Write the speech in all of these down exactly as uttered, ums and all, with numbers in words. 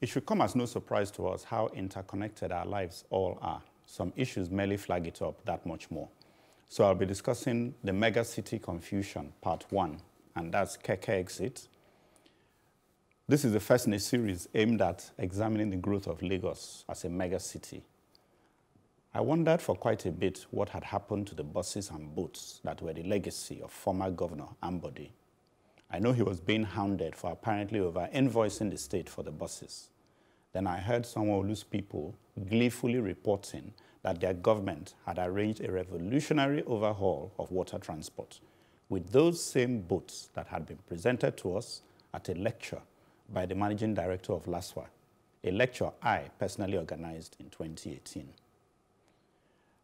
It should come as no surprise to us how interconnected our lives all are. Some issues merely flag it up that much more. So I'll be discussing the mega city confusion, part one, and that's Kekexit. This is the first in a series aimed at examining the growth of Lagos as a mega city. I wondered for quite a bit what had happened to the buses and boats that were the legacy of former Governor Ambode. I know he was being hounded for apparently over-invoicing the state for the buses. Then I heard Samuolu's people gleefully reporting that their government had arranged a revolutionary overhaul of water transport with those same boats that had been presented to us at a lecture by the managing director of LASWA, a lecture I personally organized in twenty eighteen.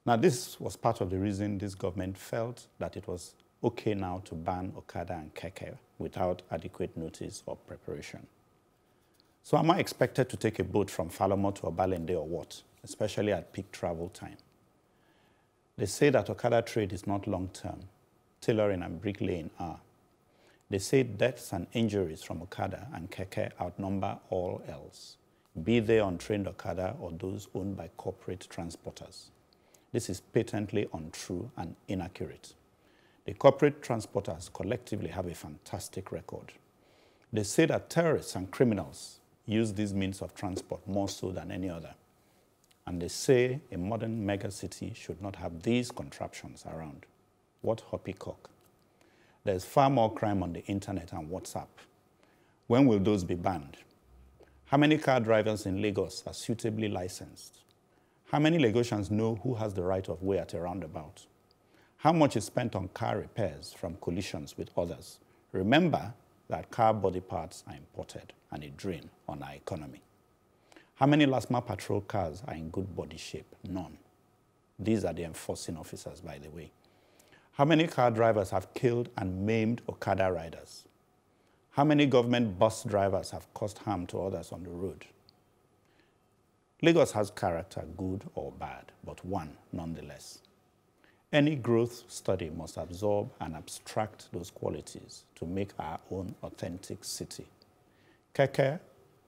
Now, this was part of the reason this government felt that it was okay now to ban Okada and Keke without adequate notice or preparation. So am I expected to take a boat from Falomo to Balende or what, especially at peak travel time? They say that Okada trade is not long-term. Tailoring and bricklaying are. They say deaths and injuries from Okada and Keke outnumber all else, be they untrained Okada or those owned by corporate transporters. This is patently untrue and inaccurate. The corporate transporters collectively have a fantastic record. They say that terrorists and criminals use these means of transport more so than any other. And they say a modern megacity should not have these contraptions around. What hoppycock. There's far more crime on the internet and WhatsApp. When will those be banned? How many car drivers in Lagos are suitably licensed? How many Lagosians know who has the right of way at a roundabout? How much is spent on car repairs from collisions with others? Remember that car body parts are imported and a drain on our economy. How many LASTMA patrol cars are in good body shape? None. These are the enforcing officers, by the way. How many car drivers have killed and maimed Okada riders? How many government bus drivers have caused harm to others on the road? Lagos has character, good or bad, but one nonetheless. Any growth study must absorb and abstract those qualities to make our own authentic city. Keke,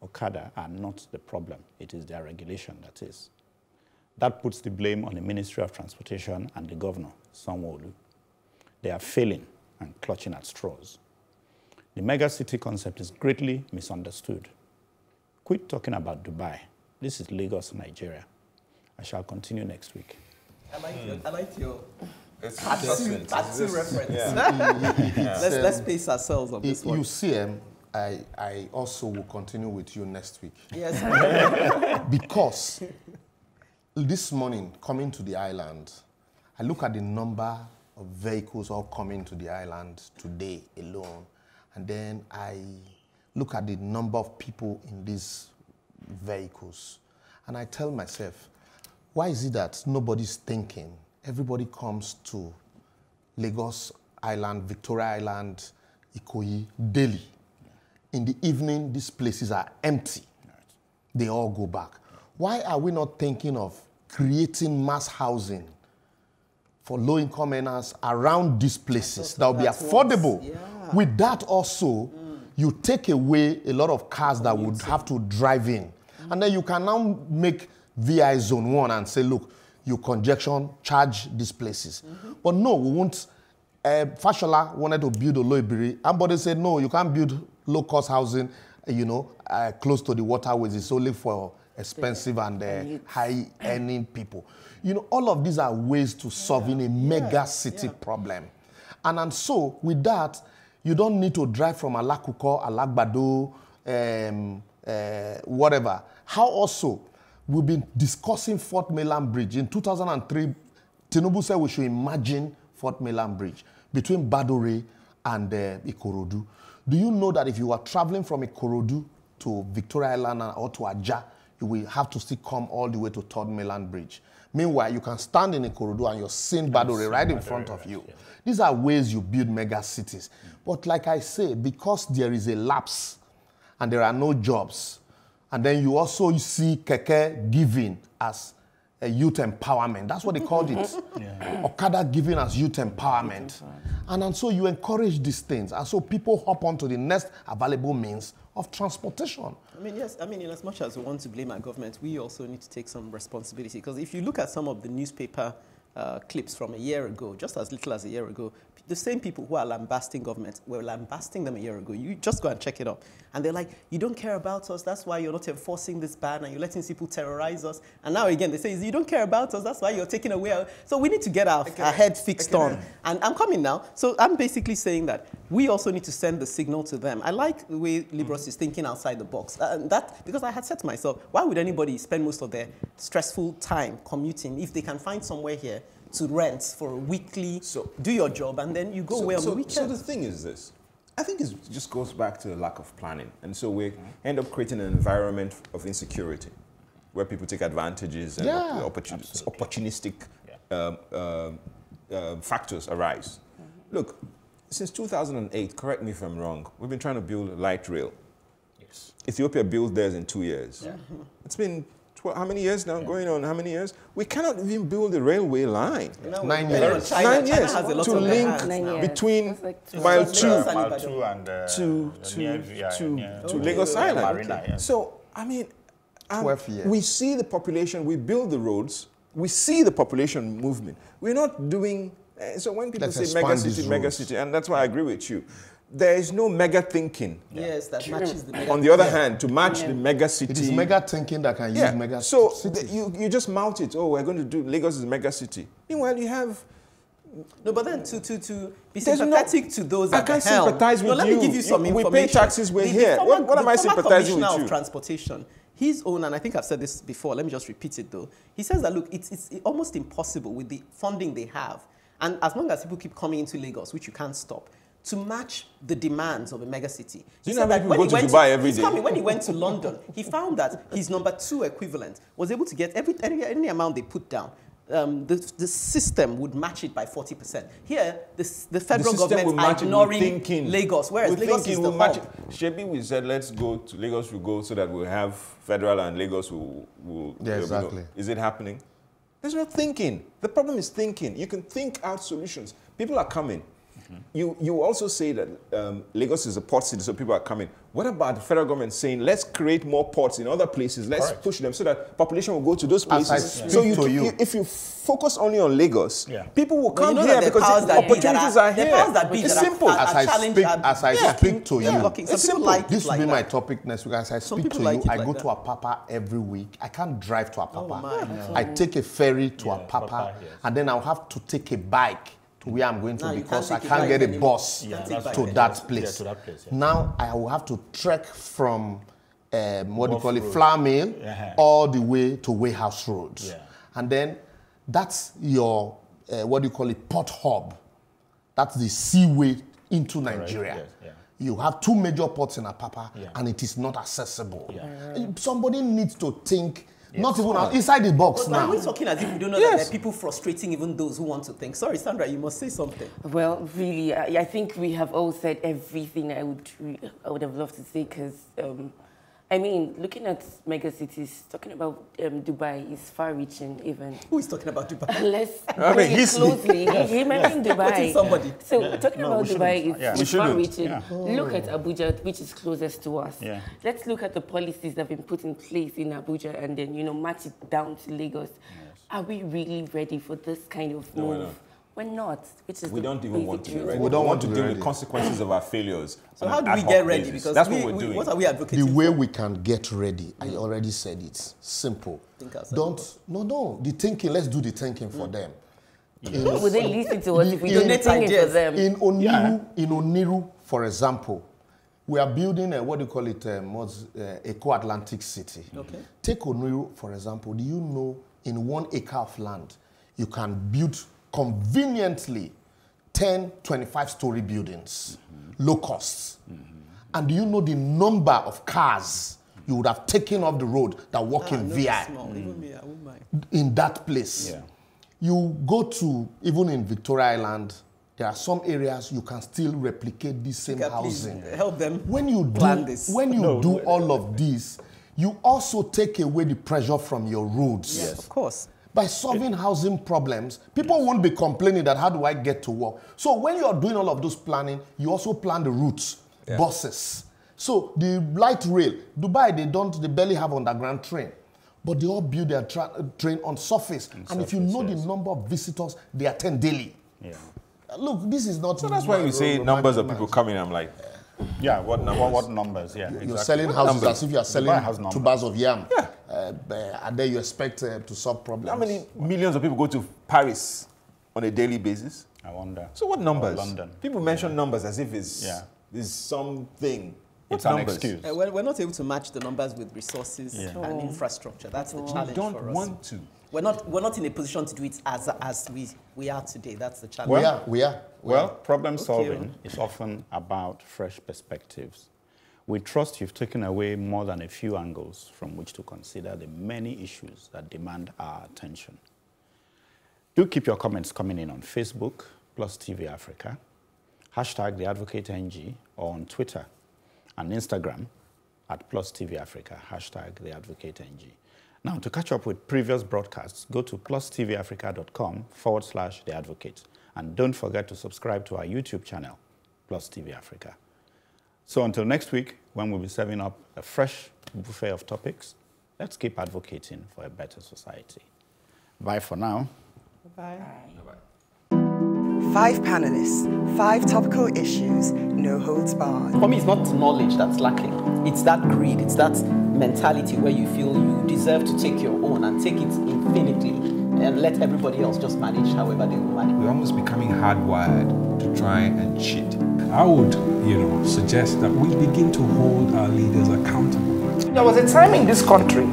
Okada are not the problem. It is their regulation that is. That puts the blame on the Ministry of Transportation and the governor, Samuolu. They are failing and clutching at straws. The mega city concept is greatly misunderstood. Quit talking about Dubai. This is Lagos, Nigeria. I shall continue next week. I like mm. your, I like your tattoo, tattoo reference. Yeah. Mm, yeah. Let's, let's pace ourselves on this you, one. You see, um, I, I also will continue with you next week. Yes. Because this morning, coming to the island, I look at the number of vehicles all coming to the island today alone. And then I look at the number of people in these vehicles. And I tell myself, why is it that nobody's thinking? Everybody comes to Lagos Island, Victoria Island, Ikoyi daily. Yeah. In the evening, these places are empty. Right. They all go back. Yeah. Why are we not thinking of creating mass housing for low-income earners around these places that will be affordable? Yeah. With that also, mm. you take away a lot of cars that would have to drive in. Mm. And then you can now make V I zone one and say, look, you congestion, charge these places. Mm-hmm. But no, we won't. Uh, Fashola wanted to build a low-biri. Ambode said, no, you can't build low-cost housing, you know, uh, close to the waterways. It's only for expensive and uh, high-earning people. You know, all of these are ways to solving yeah. a mega-city yeah. problem. And, and so, with that, you don't need to drive from Alakukor, Alakbado, um, uh, whatever. How also? We've been discussing Fort Melan Bridge. In two thousand three, Tinubu said we should imagine Fort Melan Bridge between Badore and uh, Ikorodu. Do you know that if you are traveling from Ikorodu to Victoria Island or to Aja, you will have to still come all the way to Third Melan Bridge? Meanwhile, you can stand in Ikorodu and you're seeing Badore right in front of you. These are ways you build mega cities. But like I say, because there is a lapse and there are no jobs, and then you also see Keke giving as a youth empowerment. That's what they called it. Yeah. Okada giving us youth empowerment. And, and so you encourage these things. And so people hop onto the next available means of transportation. I mean, yes, I mean, in as much as we want to blame our government, we also need to take some responsibility. Because if you look at some of the newspaper uh, clips from a year ago, just as little as a year ago, the same people who are lambasting governments were lambasting them a year ago. You just go and check it up. And they're like, you don't care about us. That's why you're not enforcing this ban and you're letting people terrorize us. And now again, they say, you don't care about us. That's why you're taking away our... So we need to get our, okay. our head fixed okay. on. And I'm coming now. So I'm basically saying that we also need to send the signal to them. I like the way Liborous mm-hmm. is thinking outside the box. And that, because I had said to myself, why would anybody spend most of their stressful time commuting if they can find somewhere here to rent for a weekly, so, do your job, and then you go so, away on so, the weekend. So the thing is this. I think it just goes back to the lack of planning. And so we end up creating an environment of insecurity where people take advantages and yeah, opportun opportunistic yeah. um, uh, uh, factors arise. Mm-hmm. Look, since two thousand eight, correct me if I'm wrong, we've been trying to build a light rail. Yes. Ethiopia built theirs in two years. Yeah. It's been... How many years now? Yeah. Going on how many years? We cannot even build a railway line. No, nine years. China, nine China years has a lot to of link between like two mile, two, mile two and uh, to to near, yeah, to, near, to, to Lagos Island. Marina, okay. yeah. So I mean, um, twelve years. We see the population. We build the roads. We see the population movement. We're not doing. Uh, so when people Let's say mega city, mega roads. city, and that's why I agree with you. There is no mega thinking. Yes, that matches the mega. On the other yeah. hand, to match yeah. the mega city. It is mega thinking that can yeah. use mega so city. So you, you just mount it. Oh, we're going to do Lagos is a mega city. Meanwhile, you have... No, but then to, to, to be There's sympathetic no, to those I at can't the helm. sympathize with no, let you. Let me give you some you, information. We pay taxes, we're the, here. The former, what what the am I sympathizing with you? Of transportation. His own, and I think I've said this before, let me just repeat it though. He says that, look, it's, it's almost impossible with the funding they have. And as long as people keep coming into Lagos, which you can't stop, to match the demands of a megacity. You know how people go to Dubai every day? When he went to London, he found that his number two equivalent was able to get every, any, any amount they put down. Um, the, the system would match it by forty percent. Here, this, the federal the government are ignoring thinking, Lagos, whereas Lagos is the hub. Shebi, we said, let's go to Lagos, we go so that we'll have federal and Lagos will... will yeah, exactly. Go. Is it happening? There's no thinking. The problem is thinking. You can think out solutions. People are coming. Mm-hmm. You, you also say that um, Lagos is a port city, so people are coming. What about the federal government saying, let's create more ports in other places, let's Correct. push them so that population will go to those places. So you, you. You, if you focus only on Lagos, yeah. people will come well, you know here because the opportunities are, are here. That it's that simple. Are, are, as I speak, are, as I yeah, speak to yeah, you, yeah, it's simple. Like this will like be that. my topic next week. As I speak to like you, I like go that. to Apapa every week. I can't drive to Apapa. Oh, I take a ferry to Apapa, and then I'll have to take a bike. Where I'm going to no, because can't I can't get anymore. a bus yeah, to, that to that place. Yeah. Now I will have to trek from um, what North do you call it, Flour Mill, yeah. all the way to Warehouse Roads, yeah. and then that's your uh, what do you call it, port hub. That's the seaway into Nigeria. Right. Yes. Yeah. You have two major ports in Apapa, yeah. and it is not accessible. Yeah. Somebody needs to think. Yes. Not even out, inside the box but now. We're talking as if we don't know yes. that there are people frustrating even those who want to think. Sorry, Sandra, you must say something. Well, really, I, I think we have all said everything I would, I would have loved to say because, um, I mean, looking at megacities, talking about um, Dubai is far-reaching even. Who is talking about Dubai? Let's I mean, it closely. yes. He mentioned Dubai. Somebody. So yeah. talking no, about Dubai is yeah. far-reaching. Yeah. Oh. Look at Abuja, which is closest to us. Yeah. Let's look at the policies that have been put in place in Abuja and then, you know, match it down to Lagos. Yes. Are we really ready for this kind of no, move? No. We're not, which is we don't even want to be ready. We don't we want to deal with consequences of our failures. So how do we get ready? Because that's we, what we're doing. What are we advocating? The way for? we can get ready, I already said it. Simple. Think don't. No, no. The thinking. Let's do the thinking for mm. them. Yes. Will they listen to us if we don't think for them? In Oniru, yeah. in Oniru, for example, we are building a what do you call it? Um, uh, eco-Atlantic city. Okay. Take Oniru for example. Do you know in one acre of land you can build conveniently ten, twenty-five-story buildings, mm-hmm. low costs. Mm-hmm. And do you know the number of cars you would have taken off the road that walk ah, in V I? Mm. In that place. Yeah. You go to, even in Victoria Island, there are some areas you can still replicate this same can housing. Help them when you plan do, this. When you no, do no, all no, of no. this, you also take away the pressure from your roads. Yes, of course. by solving housing problems, people won't be complaining that how do I get to work. So when you're doing all of those planning, you also plan the routes, yeah. buses. So the light rail, Dubai, they don't, they barely have underground train, but they all build their tra train on surface. On and surface, if you know yes. the number of visitors they attend daily, yeah. look, this is not. So that's why you say numbers of people coming. I'm like, yeah, what numbers? What, what numbers? Yeah, you're exactly. selling what houses numbers? As if you are selling two bars of yam. Yeah. Uh, and then you expect uh, to solve problems. How many millions of people go to Paris on a daily basis? I wonder. So what numbers? Or London. People mention yeah. numbers as if it's yeah. is something. What it's numbers? An excuse. Uh, we're, we're not able to match the numbers with resources yeah. oh. and infrastructure. That's the oh. challenge. We don't for us. want to. We're not. We're not in a position to do it as as we we are today. That's the challenge. Well, we are. We are. We well, are. problem okay. solving is often about fresh perspectives. We trust you've taken away more than a few angles from which to consider the many issues that demand our attention. Do keep your comments coming in on Facebook, Plus T V Africa, hashtag The AdvocateNG, or on Twitter and Instagram at Plus T V Africa, hashtag The AdvocateNG. Now, to catch up with previous broadcasts, go to plus t v africa dot com forward slash The Advocate. And don't forget to subscribe to our YouTube channel, Plus T V Africa. So until next week, when we'll be serving up a fresh buffet of topics, let's keep advocating for a better society. Bye for now. Bye-bye. Bye-bye. Five panelists, five topical issues, no holds barred. For me, it's not knowledge that's lacking. It's that greed, it's that mentality where you feel you deserve to take your own and take it infinitely and let everybody else just manage however they want. We're almost becoming hardwired to try and cheat. I would, you know, suggest that we begin to hold our leaders accountable. There was a time in this country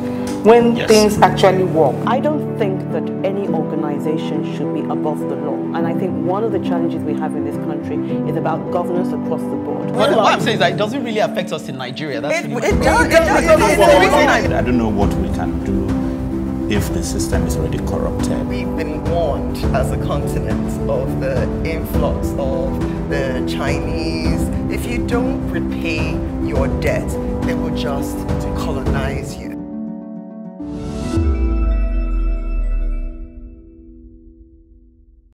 when yes. things actually work. I don't think that any organization should be above the law. And I think one of the challenges we have in this country is about governance across the board. Well, well, what I'm saying is that it doesn't really affect us in Nigeria. That's it, really it, it does. It does. It does. It does. I don't know what we can do if the system is already corrupted. We've been warned as a continent of the influx of the Chinese. If you don't repay your debt, they will just colonize.